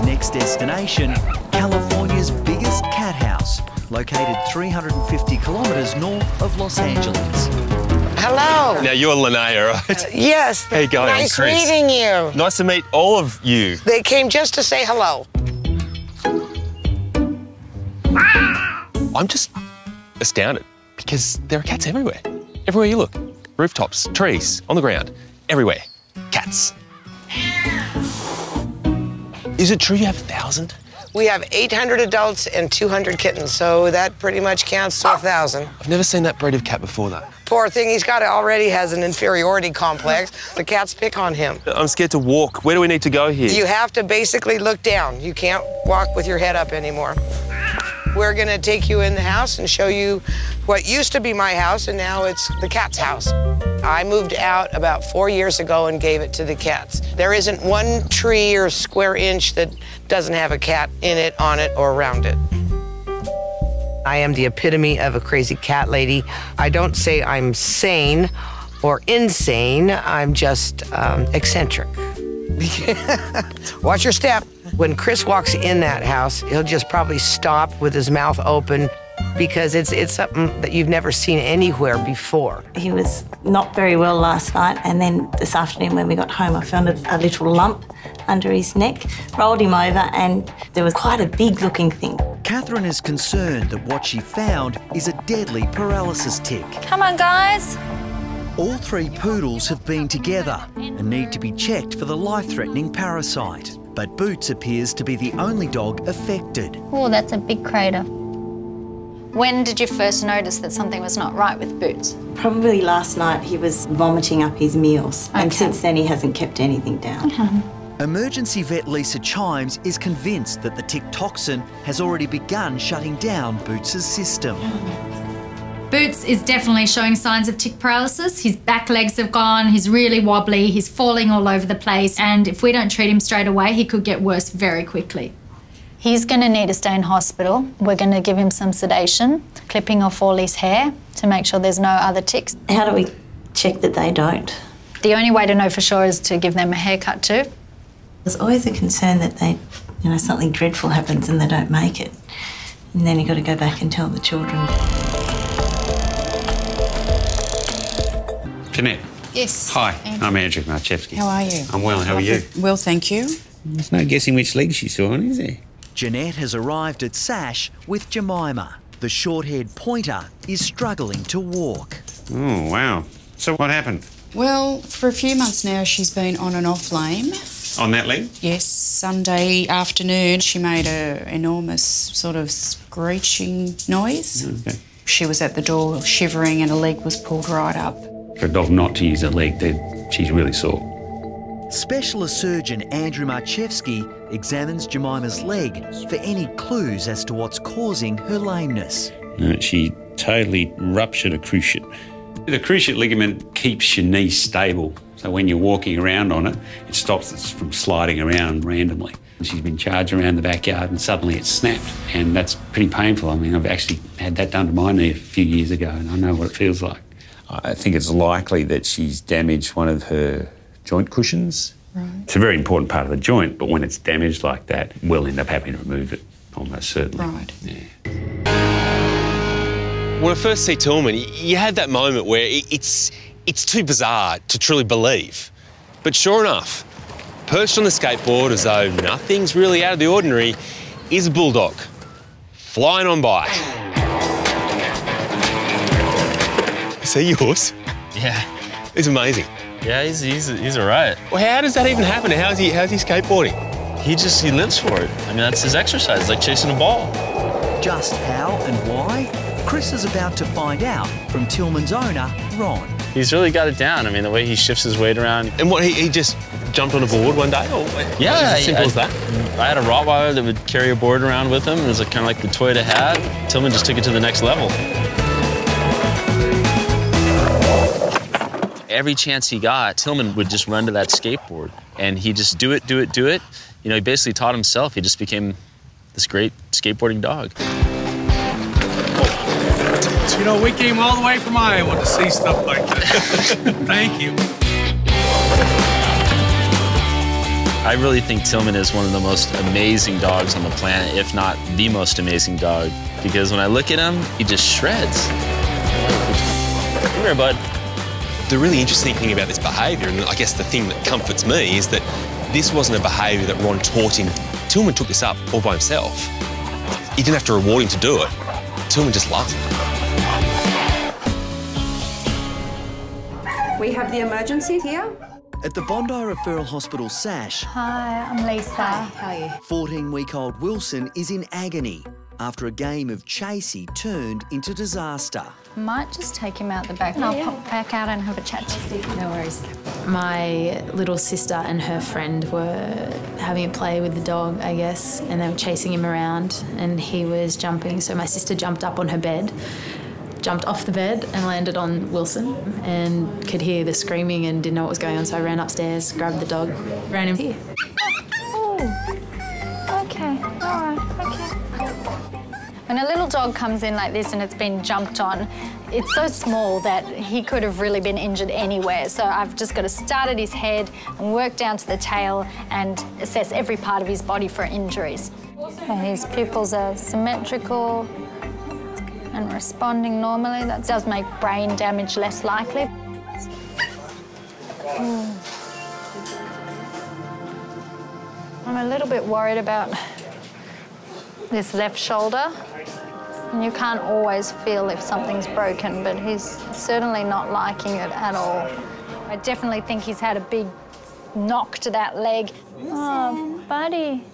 His next destination, California's biggest cat house, located 350 kilometres north of Los Angeles. Hello. Now, you're Linnea, right? Yes. Hey, guys. Nice meeting you. Nice to meet all of you. They came just to say hello. I'm just astounded because there are cats everywhere. Everywhere you look. Rooftops, trees, on the ground, everywhere. Cats. Is it true you have 1,000? We have 800 adults and 200 kittens, so that pretty much counts to 1,000. I've never seen that breed of cat before, though. Poor thing, already has an inferiority complex. The cats pick on him. I'm scared to walk. Where do we need to go here? You have to basically look down. You can't walk with your head up anymore. We're gonna take you in the house and show you what used to be my house, and now it's the cat's house. I moved out about 4 years ago and gave it to the cats. There isn't one tree or square inch that doesn't have a cat in it, on it, or around it. I am the epitome of a crazy cat lady. I don't say I'm sane or insane. I'm just eccentric. Watch your step. When Chris walks in that house, he'll just probably stop with his mouth open because it's something that you've never seen anywhere before. He was not very well last night, and then this afternoon when we got home, I found a little lump under his neck, rolled him over, and there was quite a big-looking thing. Catherine is concerned that what she found is a deadly paralysis tick. Come on, guys. All three poodles have been together and need to be checked for the life-threatening parasite. But Boots appears to be the only dog affected. Oh, that's a big crater. When did you first notice that something was not right with Boots? Probably last night. He was vomiting up his meals. Okay. And since then he hasn't kept anything down. Okay. Emergency vet Lisa Chimes is convinced that the tick toxin has already begun shutting down Boots' system. Boots is definitely showing signs of tick paralysis. His back legs have gone, he's really wobbly, he's falling all over the place, and if we don't treat him straight away, he could get worse very quickly. He's going to need to stay in hospital. We're going to give him some sedation, clipping off all his hair to make sure there's no other ticks. How do we check that they don't? The only way to know for sure is to give them a haircut too. There's always a concern that they, you know, something dreadful happens and they don't make it. And then you've got to go back and tell the children. Jeanette. Yes. Hi, Andrew. I'm Andrew Marchevsky. How are you? I'm well, how are you? Well, thank you. There's no guessing which leg she saw on, is there? Jeanette has arrived at Sash with Jemima. The short-haired pointer is struggling to walk. Oh, wow. So what happened? Well, for a few months now, she's been on and off lame. On that leg? Yes. Sunday afternoon, she made an enormous sort of screeching noise. Okay. She was at the door shivering and a leg was pulled right up. For a dog not to use a leg, she's really sore. Specialist surgeon Andrew Marchevsky examines Jemima's leg for any clues as to what's causing her lameness. She totally ruptured a cruciate. The cruciate ligament keeps your knee stable, so when you're walking around on it, it stops it from sliding around randomly. She's been charged around the backyard and suddenly it snapped, and that's pretty painful. I mean, I've actually had that done to my knee a few years ago, and I know what it feels like. I think it's likely that she's damaged one of her joint cushions. Right. It's a very important part of the joint, but when it's damaged like that, we'll end up having to remove it, almost certainly. Right. Yeah. When I first see Tillman, you had that moment where it's too bizarre to truly believe. But sure enough, perched on the skateboard as though nothing's really out of the ordinary is a bulldog flying on by. Is he yours? Yeah. He's amazing. Yeah, he's all right. Well, how does that even happen? How's he skateboarding? He lives for it. I mean, that's his exercise, like chasing a ball. Just how and why? Chris is about to find out from Tillman's owner, Ron. He's really got it down. I mean, the way he shifts his weight around. And what, he just jumped on a board one day? Or yeah. As simple as that. I had a Rottweiler that would carry a board around with him. It was kind of like the toy to have. Tillman just took it to the next level. Every chance he got, Tillman would just run to that skateboard and he'd just do it, do it, do it. You know, he basically taught himself. He just became this great skateboarding dog. You know, we came all the way from Iowa to see stuff like that. Thank you. I really think Tillman is one of the most amazing dogs on the planet, if not the most amazing dog, because when I look at him, he just shreds. Come here, bud. The really interesting thing about this behaviour, and I guess the thing that comforts me, is that this wasn't a behaviour that Ron taught him. Tillman took this up all by himself. He didn't have to reward him to do it. Tillman just loved it. We have the emergency here. At the Bondi Referral Hospital, Sash. Hi, I'm Lisa. Hi, how are you? 14-week-old Wilson is in agony after a game of chasey turned into disaster. Might just take him out the back and I'll pop back out and have a chat to see. No worries. My little sister and her friend were having a play with the dog, I guess, and they were chasing him around and he was jumping. So my sister jumped up on her bed, jumped off the bed and landed on Wilson and could hear the screaming and didn't know what was going on, so I ran upstairs, grabbed the dog, ran him here. Oh, okay, all right, okay. When a little dog comes in like this and it's been jumped on, it's so small that he could have really been injured anywhere, so I've just got to start at his head and work down to the tail and assess every part of his body for injuries. And his pupils are symmetrical, and responding normally. That does make brain damage less likely. I'm a little bit worried about this left shoulder. And you can't always feel if something's broken, but he's certainly not liking it at all. I definitely think he's had a big knock to that leg. Oh, buddy,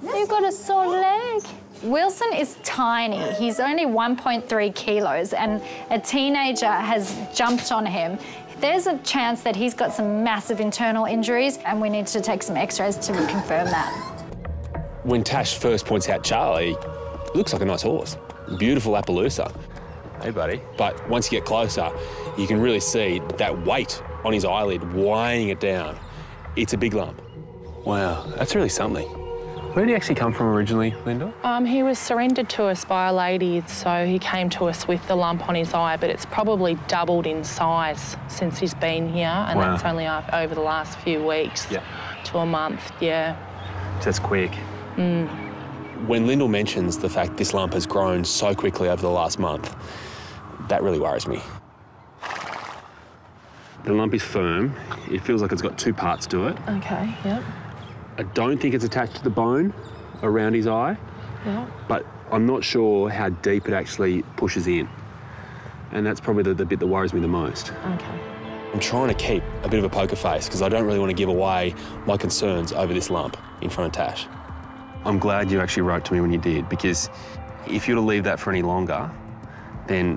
you've got a sore leg. Wilson is tiny. He's only 1.3 kilos and a teenager has jumped on him. There's a chance that he's got some massive internal injuries and we need to take some x-rays to confirm that. When Tash first points out Charlie, it looks like a nice horse. Beautiful Appaloosa. Hey, buddy. But once you get closer, you can really see that weight on his eyelid weighing it down. It's a big lump. Wow, that's really something. Where did he actually come from originally, Lyndall? He was surrendered to us by a lady, so he came to us with the lump on his eye, but it's probably doubled in size since he's been here, and wow. That's only over the last few weeks to a month, So that's quick. When Lyndall mentions the fact this lump has grown so quickly over the last month, that really worries me. The lump is firm. It feels like it's got two parts to it. Okay, yep. I don't think it's attached to the bone around his eye, but I'm not sure how deep it actually pushes in. And that's probably the bit that worries me the most. Okay. I'm trying to keep a bit of a poker face because I don't really want to give away my concerns over this lump in front of Tash. I'm glad you actually wrote to me when you did, because if you were to leave that for any longer, then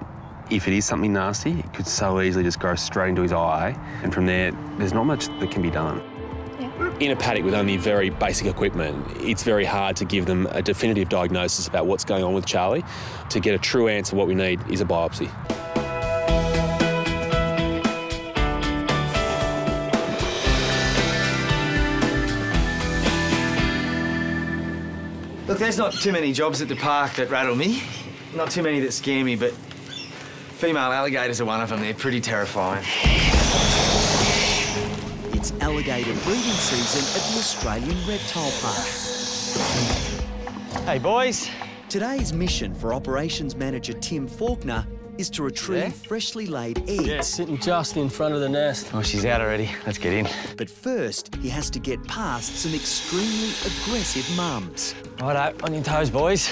if it is something nasty, it could so easily just go straight into his eye. And from there, there's not much that can be done. In a paddock with only very basic equipment, it's very hard to give them a definitive diagnosis about what's going on with Charlie. To get a true answer, what we need is a biopsy. Look, there's not too many jobs at the park that rattle me. Not too many that scare me, but female alligators are one of them. They're pretty terrifying. It's alligator breeding season at the Australian Reptile Park. Hey, boys. Today's mission for Operations Manager Tim Faulkner is to retrieve freshly laid eggs. Yeah, sitting just in front of the nest. Oh, she's out already. Let's get in. But first, he has to get past some extremely aggressive mums. Righto, on your toes, boys.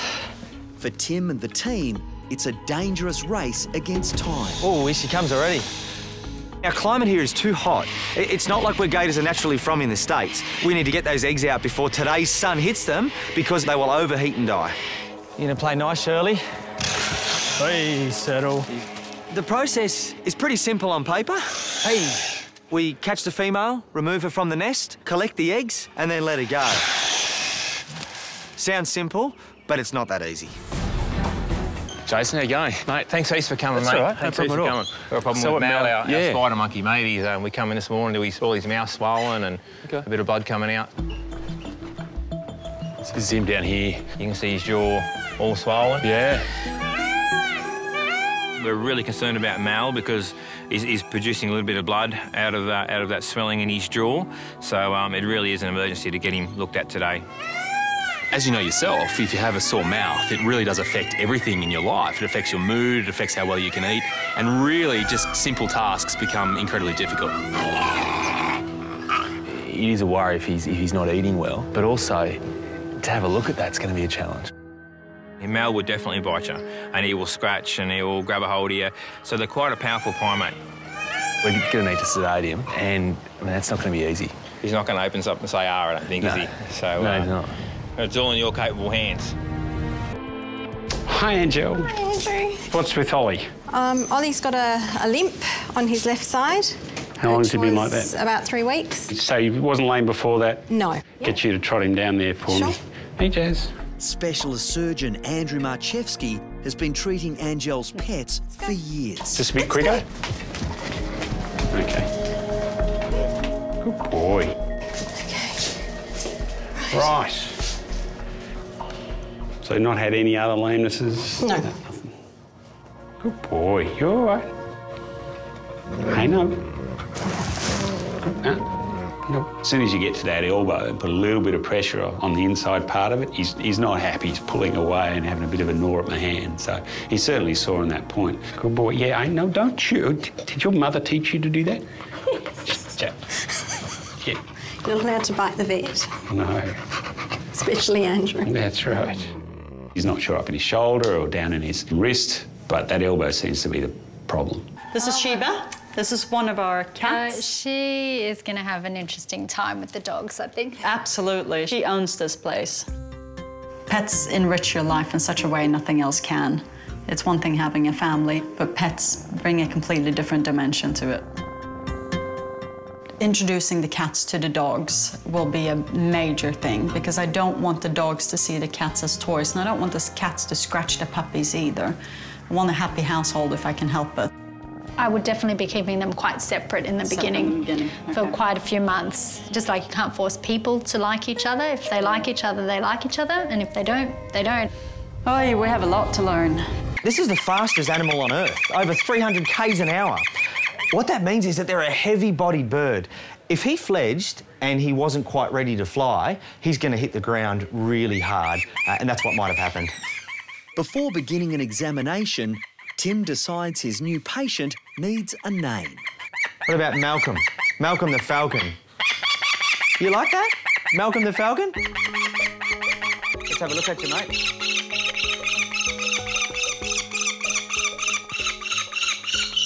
For Tim and the team, it's a dangerous race against time. Oh, here she comes already. Our climate here is too hot. It's not like where gators are naturally from in the States. We need to get those eggs out before today's sun hits them because they will overheat and die. You gonna play nice, Shirley? Please settle. The process is pretty simple on paper. Hey. We catch the female, remove her from the nest, collect the eggs, and then let her go. Sounds simple, but it's not that easy. Jason, how you going? Mate, thanks heaps for coming, mate. That's all right, no problem at all. We've got a problem with Mal, our spider monkey, mate. We come in this morning, we saw his mouth swollen and a bit of blood coming out. This is him down here. You can see his jaw all swollen. Yeah. We're really concerned about Mal because he's producing a little bit of blood out of that swelling in his jaw. So it really is an emergency to get him looked at today. As you know yourself, if you have a sore mouth, it really does affect everything in your life. It affects your mood, it affects how well you can eat, and really just simple tasks become incredibly difficult. It is a worry if he's not eating well, but also to have a look at that's going to be a challenge. Mal will definitely bite you, and he will scratch and he will grab a hold of you. So they're quite a powerful primate. We're going to need to sedate him, and I mean, that's not going to be easy. He's not going to open us up and say, "Ah," I don't think, no. Is he? So, no, he's not. It's all in your capable hands. Hi, Angel. Hi, Andrew. What's with Ollie? Ollie's got a limp on his left side. How long has he been like that? About 3 weeks. So he wasn't lame before that? No. Get you to trot him down there for me. Hey, Jazz. Specialist surgeon Andrew Marchevsky has been treating Angel's pets for years. Just a bit quicker? OK. Good boy. OK. Right. So not had any other lamenesses? No. Nothing. Good boy. You all right? Hey, no. No. As soon as you get to that elbow and put a little bit of pressure on the inside part of it, he's not happy. He's pulling away and having a bit of a gnaw at my hand. So he certainly sore on that point. Good boy. Yeah, I know. Don't you? Did your mother teach you to do that? Yeah. You're not allowed to bite the vet. No. Especially Andrew. That's right. He's not sure up in his shoulder or down in his wrist, but that elbow seems to be the problem. This is Sheba. This is one of our cats. She is going to have an interesting time with the dogs, I think. Absolutely. She owns this place. Pets enrich your life in such a way nothing else can. It's one thing having a family, but pets bring a completely different dimension to it. Introducing the cats to the dogs will be a major thing because I don't want the dogs to see the cats as toys, and I don't want the cats to scratch the puppies either. I want a happy household if I can help it. I would definitely be keeping them quite separate in the beginning. Okay. For quite a few months. Just like you can't force people to like each other. If they like each other, they like each other, and if they don't, they don't. Oh, yeah, we have a lot to learn. This is the fastest animal on Earth, over 300 k's an hour. What that means is that they're a heavy-bodied bird. If he fledged and he wasn't quite ready to fly, he's going to hit the ground really hard, and that's what might have happened. Before beginning an examination, Tim decides his new patient needs a name. What about Malcolm? Malcolm the Falcon. You like that? Malcolm the Falcon? Let's have a look at your mate.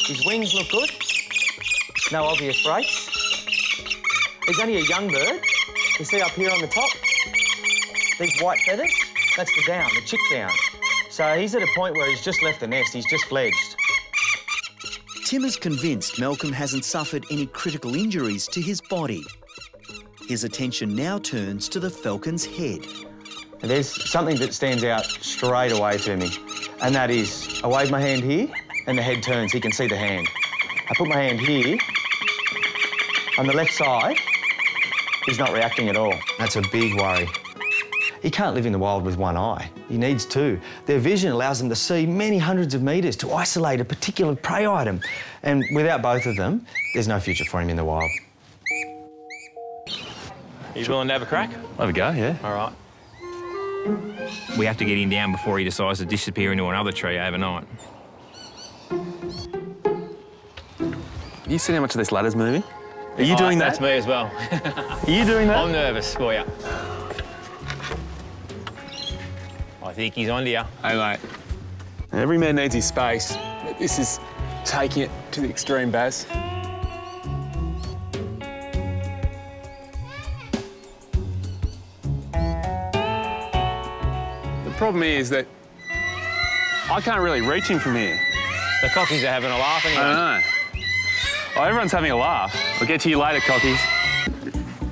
His wings look good. No obvious breaks. He's only a young bird. You see up here on the top, these white feathers, that's the down, the chick down. So he's at a point where he's just left the nest, he's just fledged. Tim is convinced Malcolm hasn't suffered any critical injuries to his body. His attention now turns to the falcon's head. There's something that stands out straight away to me, and that is, I wave my hand here, and the head turns, he can see the hand. I put my hand here, on the left side, he's not reacting at all. That's a big worry. He can't live in the wild with one eye, he needs two. Their vision allows them to see many hundreds of metres to isolate a particular prey item. And without both of them, there's no future for him in the wild. Are you willing to have a crack? Have a go, yeah. All right. We have to get him down before he decides to disappear into another tree overnight. You seen how much of this ladder's moving? Are you doing that? That's me as well. Are you doing that? I'm nervous for you. I think he's on to you. Hey, mate. Every man needs his space. This is taking it to the extreme, Baz. The problem is that I can't really reach him from here. The cockies are having a laugh, aren't they? I know. Oh, everyone's having a laugh. I'll get to you later, cockies.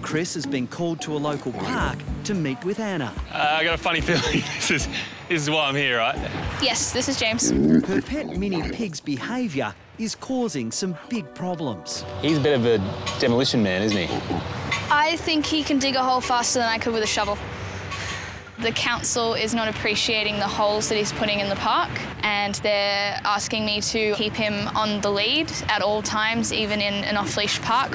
Chris has been called to a local park to meet with Anna. I got a funny feeling this is why I'm here, right? Yes, this is James. Her pet mini pig's behaviour is causing some big problems. He's a bit of a demolition man, isn't he? I think he can dig a hole faster than I could with a shovel. The council is not appreciating the holes that he's putting in the park, and they're asking me to keep him on the lead at all times, even in an off-leash park.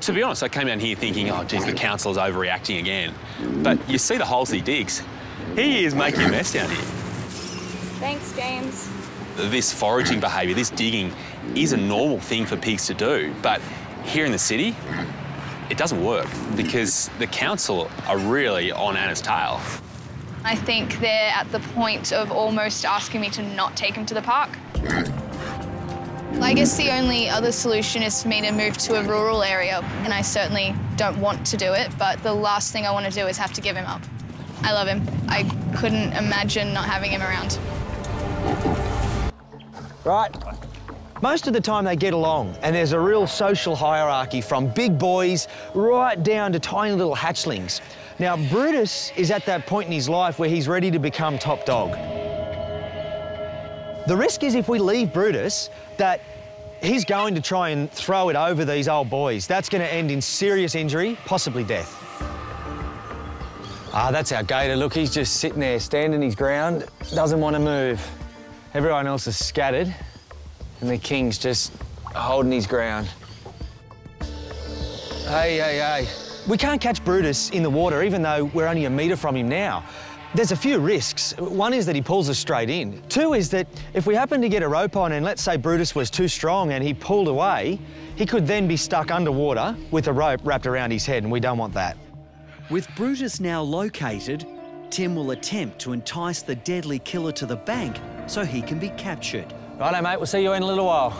To be honest, I came down here thinking, oh, geez, the council's overreacting again. But you see the holes he digs. He is making a mess down here. Thanks, James. This foraging behaviour, this digging, is a normal thing for pigs to do, but here in the city, it doesn't work because the council are really on Anna's tail. I think they're at the point of almost asking me to not take him to the park. I guess the only other solution is for me to move to a rural area, and I certainly don't want to do it, but the last thing I want to do is have to give him up. I love him. I couldn't imagine not having him around. Right. Most of the time they get along, and there's a real social hierarchy from big boys right down to tiny little hatchlings. Now, Brutus is at that point in his life where he's ready to become top dog. The risk is if we leave Brutus, that he's going to try and throw it over these old boys. That's going to end in serious injury, possibly death. Ah, that's our gator. Look, he's just sitting there, standing his ground, doesn't want to move. Everyone else is scattered. And the king's just holding his ground. Hey, hey, hey. We can't catch Brutus in the water, even though we're only a metre from him now. There's a few risks. One is that he pulls us straight in. Two is that if we happen to get a rope on and let's say Brutus was too strong and he pulled away, he could then be stuck underwater with a rope wrapped around his head, and we don't want that. With Brutus now located, Tim will attempt to entice the deadly killer to the bank so he can be captured. Righto, mate, we'll see you in a little while.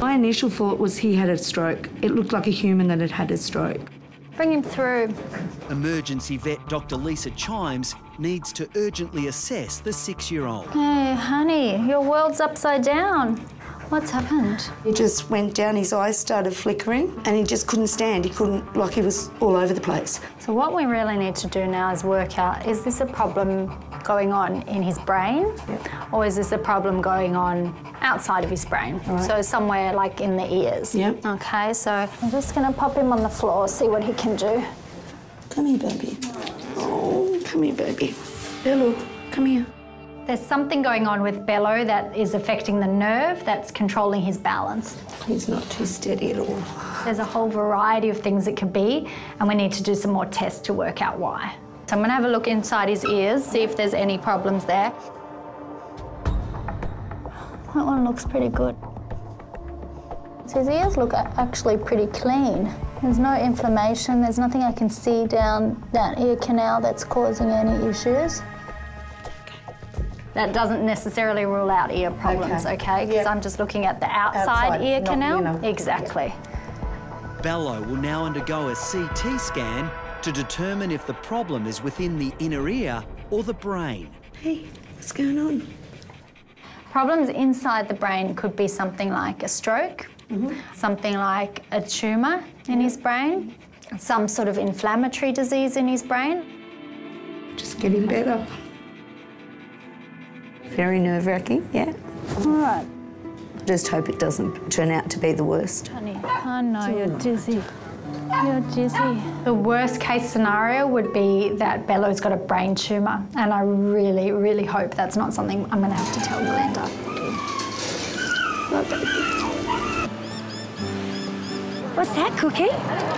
My initial thought was he had a stroke. It looked like a human that had had a stroke. Bring him through. Emergency vet Dr. Lisa Chimes needs to urgently assess the 6-year-old. Hey, honey, your world's upside down. What's happened? He just went down, his eyes started flickering, and he just couldn't stand. He couldn't, like he was all over the place. So what we really need to do now is work out, is this a problem going on in his brain, yep, or is this a problem going on outside of his brain? Right. So somewhere like in the ears. Yep. Okay, so I'm just gonna pop him on the floor, see what he can do. Come here, baby. Oh, come here, baby. Bello, come here. There's something going on with Bello that is affecting the nerve that's controlling his balance. He's not too steady at all. There's a whole variety of things it could be, and we need to do some more tests to work out why. So I'm going to have a look inside his ears, see if there's any problems there. That one looks pretty good. So his ears look actually pretty clean. There's no inflammation, there's nothing I can see down that ear canal that's causing any issues. That doesn't necessarily rule out ear problems, okay? Because I'm just looking at the outside ear canal. You know. Exactly. Yeah. Bello will now undergo a CT scan to determine if the problem is within the inner ear or the brain. Hey, what's going on? Problems inside the brain could be something like a stroke, something like a tumour in his brain, some sort of inflammatory disease in his brain. Just getting better. Very nerve-wracking, yeah. All right. I just hope it doesn't turn out to be the worst. Honey, I know you're dizzy. You're dizzy. The worst case scenario would be that Bello's got a brain tumour, and I really, really hope that's not something I'm going to have to tell Glenda. What's that, Cookie?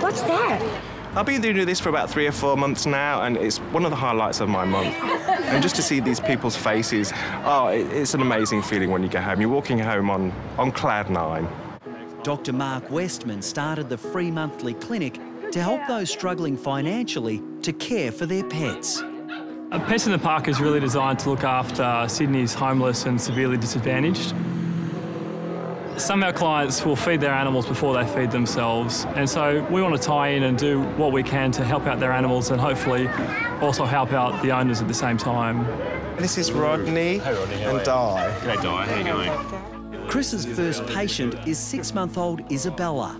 What's that? I've been doing this for about 3 or 4 months now, and it's one of the highlights of my month. And just to see these people's faces, oh, it's an amazing feeling when you go home. You're walking home on cloud nine. Dr. Mark Westman started the free monthly clinic to help those struggling financially to care for their pets. Pets in the Park is really designed to look after Sydney's homeless and severely disadvantaged. Some of our clients will feed their animals before they feed themselves, and so we want to tie in and do what we can to help out their animals and hopefully also help out the owners at the same time. This is Rodney, and Di. G'day, Di. How you going? Chris's first patient is 6-month-old Isabella.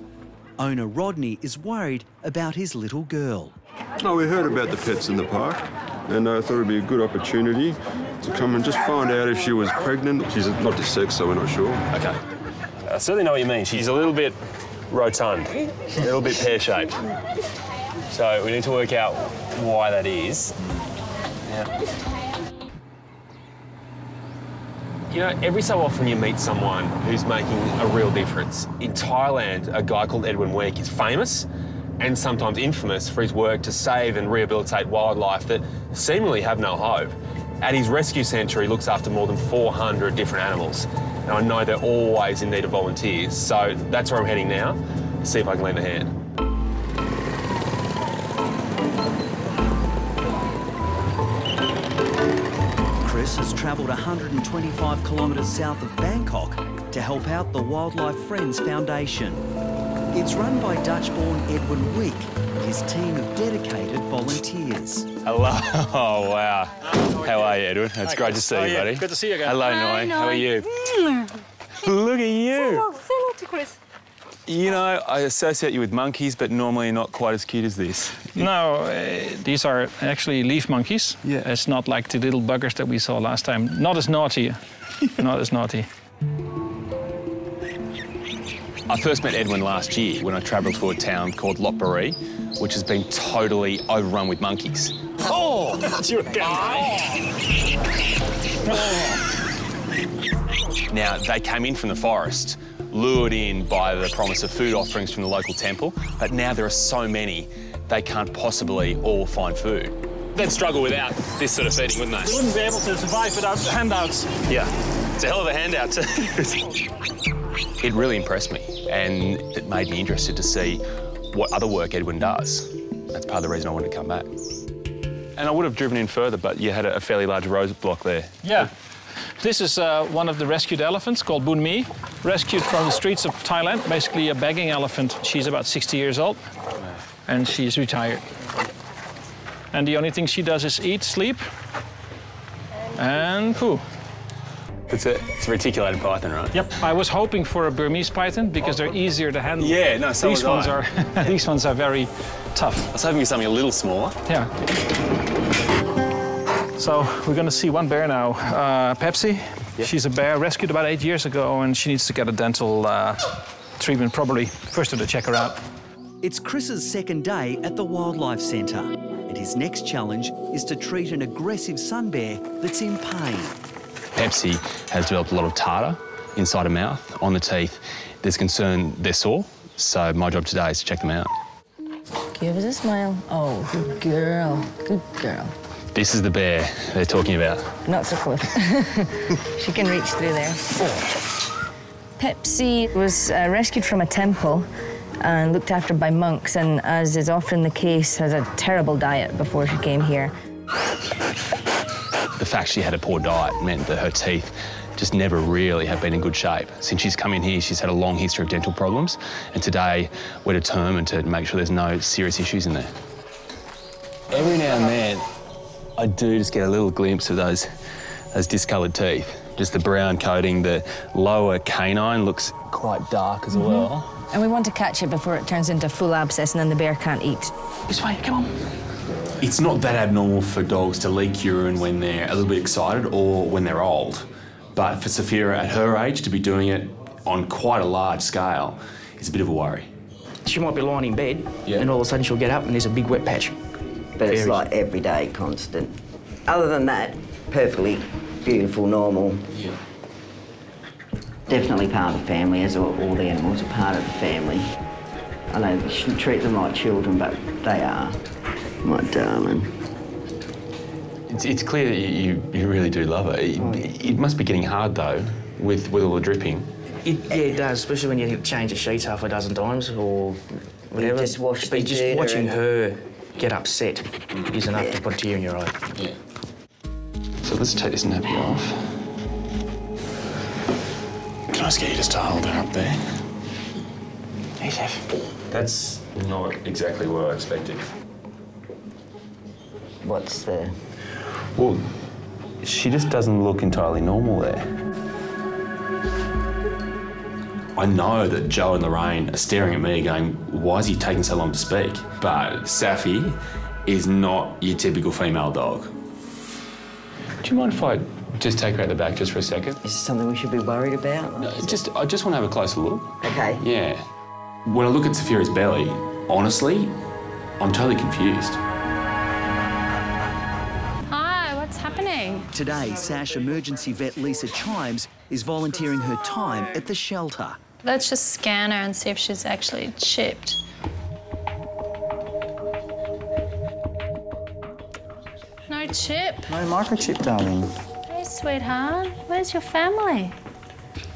Owner Rodney is worried about his little girl. Oh, we heard about the Pets in the Park, and I thought it would be a good opportunity to come and just find out if she was pregnant. She's not just sex, so we're not sure. OK. I certainly know what you mean. She's a little bit rotund, a little bit pear-shaped. So we need to work out why that is. Yeah. You know, every so often you meet someone who's making a real difference. In Thailand, a guy called Edwin Week is famous and sometimes infamous for his work to save and rehabilitate wildlife that seemingly have no hope. At his rescue centre, he looks after more than 400 different animals. And I know they're always in need of volunteers, so that's where I'm heading now. See if I can lend a hand. Chris has travelled 125 kilometres south of Bangkok to help out the Wildlife Friends Foundation. It's run by Dutch-born Edwin Week and his team of dedicated volunteers. Hello. Oh, wow. How are you, Edwin? It's great to see you, buddy. Good to see you again. Hello, Noi. How are you? Look at you. Say hello to Chris. You know, I associate you with monkeys, but normally you're not quite as cute as this. No, these are actually leaf monkeys. Yeah. It's not like the little buggers that we saw last time. Not as naughty. Not as naughty. I first met Edwin last year when I travelled to a town called Lopburi, which has been totally overrun with monkeys. Oh! That's your guy. Now, they came in from the forest, lured in by the promise of food offerings from the local temple, but now there are so many, they can't possibly all find food. They'd struggle without this sort of feeding, wouldn't they? They wouldn't be able to survive without handouts. Yeah. It's a hell of a handout. It really impressed me, and it made me interested to see what other work Edwin does. That's part of the reason I wanted to come back. And I would have driven in further, but you had a fairly large roadblock there. Yeah. This is one of the rescued elephants called Bun Mi, rescued from the streets of Thailand, basically a begging elephant. She's about 60 years old, and she's retired. And the only thing she does is eat, sleep, and poo. It's a reticulated python, right? Yep. I was hoping for a Burmese python because they're easier to handle. Yeah, no, so these ones are these ones are very tough. I was hoping for something a little smaller. Yeah. So we're going to see one bear now. Pepsi. Yep. She's a bear rescued about 8 years ago, and she needs to get a dental treatment probably. First to check her out. It's Chris's second day at the Wildlife Centre, and his next challenge is to treat an aggressive sun bear that's in pain. Pepsi has developed a lot of tartar inside her mouth, on the teeth. There's concern they're sore, so my job today is to check them out. Give us a smile. Oh, good girl, good girl. This is the bear they're talking about. Not so close. She can reach through there. Oh. Pepsi was rescued from a temple and looked after by monks, and as is often the case, has a terrible diet before she came here. The fact she had a poor diet meant that her teeth just never really have been in good shape. Since she's come in here, she's had a long history of dental problems, and today we're determined to make sure there's no serious issues in there. Every now and then, I do just get a little glimpse of those discoloured teeth. Just the brown coating, the lower canine looks quite dark as well. And we want to catch it before it turns into a full abscess and then the bear can't eat. This way, come on. It's not that abnormal for dogs to leak urine when they're a little bit excited or when they're old. But for Saphira at her age to be doing it on quite a large scale is a bit of a worry. She might be lying in bed and all of a sudden she'll get up and there's a big wet patch. But it's like everyday, constant. Other than that, perfectly beautiful, normal. Yeah. Definitely part of the family, as all the animals are part of the family. I know we shouldn't treat them like children, but they are. My darling. It's clear that you really do love her. It must be getting hard, though, with all the dripping. It does, especially when you change the sheets half a dozen times or whatever. You just wash the just watching her get upset is enough to put tear in your eye. Yeah. So let's take this nappy off. Can I just get you just to hold her up there? Hey, Chef. That's not exactly what I expected. What's there? Well, she just doesn't look entirely normal there. I know that Joe and Lorraine are staring at me going, why is he taking so long to speak? But Saffy is not your typical female dog. Do you mind if I just take her out the back just for a second? Is this something we should be worried about? No, I just want to have a closer look. Okay. Yeah. When I look at Safira's belly, honestly, I'm totally confused. Hi, what's happening? Today, Sash emergency vet Lisa Chimes is volunteering her time at the shelter. Let's just scan her and see if she's actually chipped. No chip. No microchip, darling. Hey, sweetheart. Where's your family?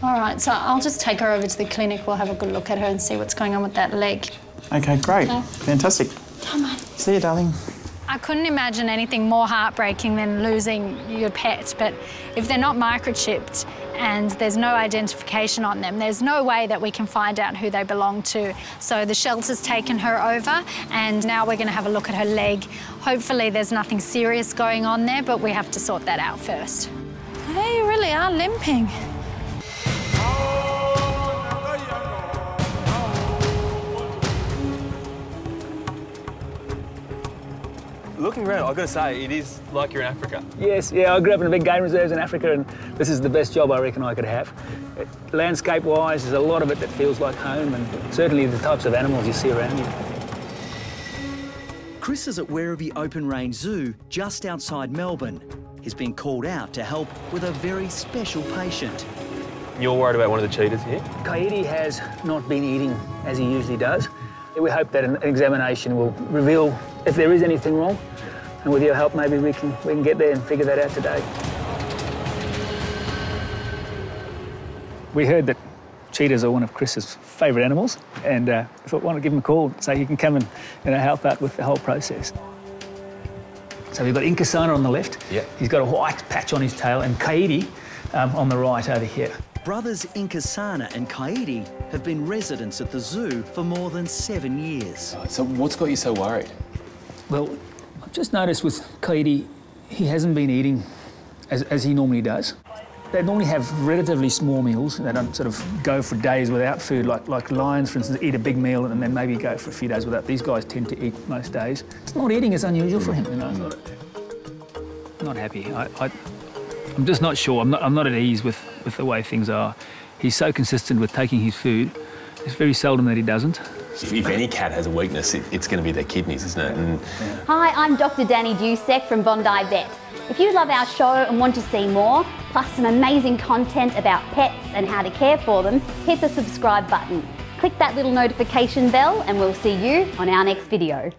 All right, so I'll just take her over to the clinic. We'll have a good look at her and see what's going on with that leg. OK, great. Okay. Fantastic. Come on. See you, darling. I couldn't imagine anything more heartbreaking than losing your pet, but if they're not microchipped and there's no identification on them, there's no way that we can find out who they belong to. So the shelter's taken her over and now we're going to have a look at her leg. Hopefully there's nothing serious going on there, but we have to sort that out first. They really are limping. Looking around, I've got to say, it is like you're in Africa. Yes, yeah, I grew up in the big game reserves in Africa and this is the best job I reckon I could have. Landscape-wise, there's a lot of it that feels like home and certainly the types of animals you see around you. Chris is at Werribee Open Range Zoo just outside Melbourne. He's been called out to help with a very special patient. You're worried about one of the cheetahs here? Kaidi has not been eating as he usually does. We hope that an examination will reveal if there is anything wrong. And with your help, maybe we can get there and figure that out today. We heard that cheetahs are one of Chris's favourite animals, and I thought, why not give him a call so he can come and help out with the whole process. So we've got Inkasana on the left. Yeah. He's got a white patch on his tail, and Kaidi on the right over here. Brothers Inkasana and Kaidi have been residents at the zoo for more than 7 years. So what's got you so worried? Well, I've just noticed with Kaidi, he hasn't been eating as he normally does. They normally have relatively small meals. They don't sort of go for days without food, like lions, for instance, eat a big meal and then maybe go for a few days without. These guys tend to eat most days. It's not eating is unusual for him, you know. Not happy. I'm just not sure. I'm not at ease with the way things are. He's so consistent with taking his food. It's very seldom that he doesn't. If any cat has a weakness, it's going to be their kidneys, isn't it? And... Hi, I'm Dr. Danny Dusek from Bondi Vet. If you love our show and want to see more, plus some amazing content about pets and how to care for them, hit the subscribe button. Click that little notification bell and we'll see you on our next video.